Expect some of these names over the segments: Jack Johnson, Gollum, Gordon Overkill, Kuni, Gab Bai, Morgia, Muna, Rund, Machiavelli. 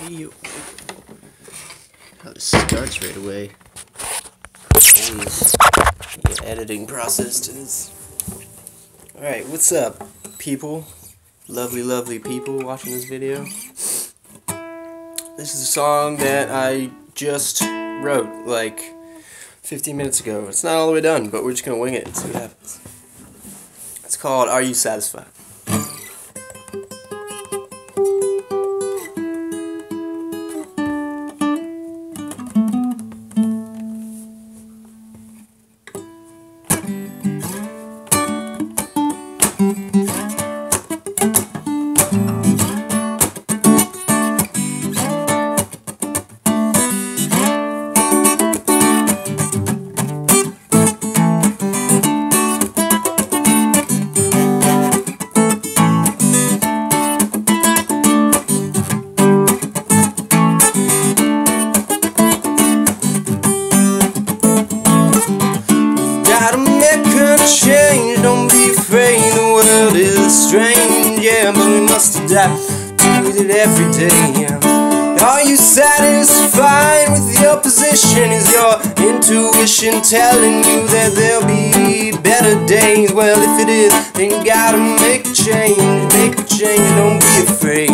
You. Oh, this starts right away. Jeez. The editing process is. Alright, what's up, people? Lovely, lovely people watching this video. This is a song that I just wrote like 15 minutes ago. It's not all the way done, but we're just gonna wing it and see what happens. It's called Are You Satisfied? Change, don't be afraid, the world is strange, yeah, but we must adapt to it every day, yeah. Are you satisfied with your position? Is your intuition telling you that there'll be better days? Well, if it is, then you gotta make a change, don't be afraid.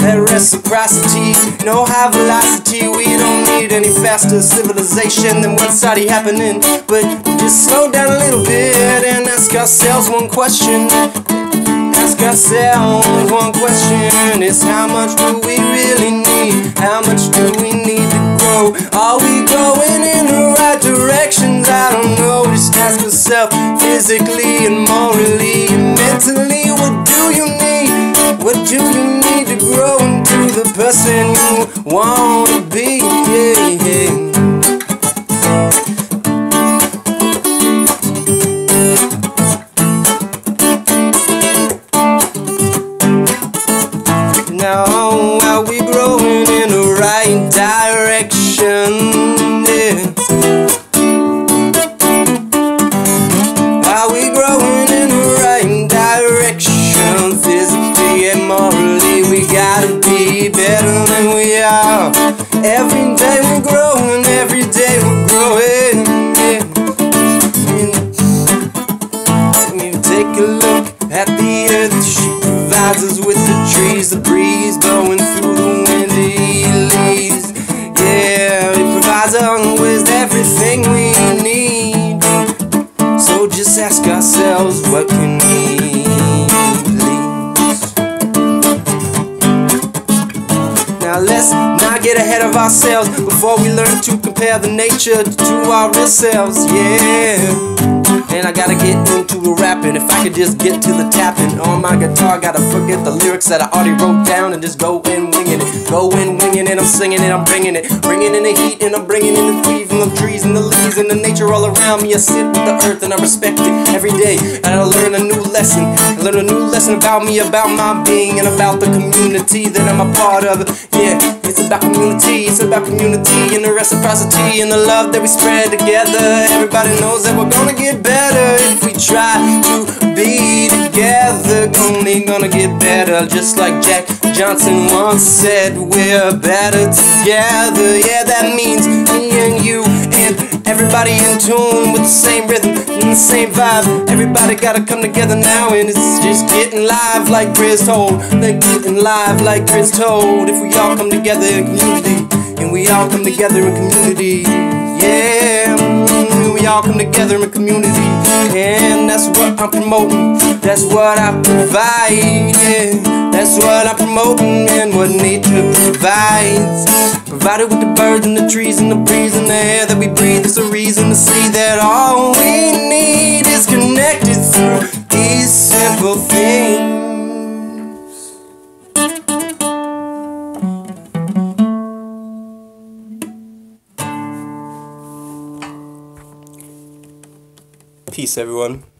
That reciprocity, no high velocity. We don't need any faster civilization than what's already happening. But just slow down a little bit and ask ourselves one question. Ask ourselves one question is how much do we really need? How much do we need to grow? Are we going in the right directions? I don't know. Just ask yourself physically and morally and mentally. What do you need? What do you need? Grow into the person you want to be, yeah, yeah. Now are we growing in the right direction, yeah. Are we growing in the right direction, physically and morally? We gotta be better than we are. Every day we're growing, every day we're growing, yeah. Let me take a look at the earth. She provides us with the trees, the breeze blowing through the windy leaves. Yeah, it provides us with everything we need. So just ask ourselves, what can we let's not get ahead of ourselves before we learn to compare the nature to our real selves, yeah. And I gotta get into the rapping. If I could just get to the tapping on my guitar, gotta forget the lyrics that I already wrote down and just go in winging it. Go in winging it, I'm singing it, I'm bringing it. Bringing in the heat and I'm bringing in the breeze and the trees and the leaves and the nature all around me. I sit with the earth and I respect it every day. And I learn a new lesson. I learn a new lesson about me, about my being and about the community that I'm a part of, yeah. It's about community and the reciprocity and the love that we spread together. Everybody knows that we're gonna get better if we try to be together. Only gonna get better, just like Jack Johnson once said, we're better together. Yeah, that means me and you and everybody in tune with the same rhythm and the same vibe. Everybody gotta come together now, and it's just getting live like Chris told. They're getting live like Chris told. If we all come together in community, and we all come together in community, yeah, we all come together in community, and that's what I'm promoting. That's what I provide. Yeah, that's what I'm promoting and what nature provides. Provided with the birds and the trees and the breeze and the air that we breathe, it's a reason to see that all we need is connected through these simple things. Peace, everyone.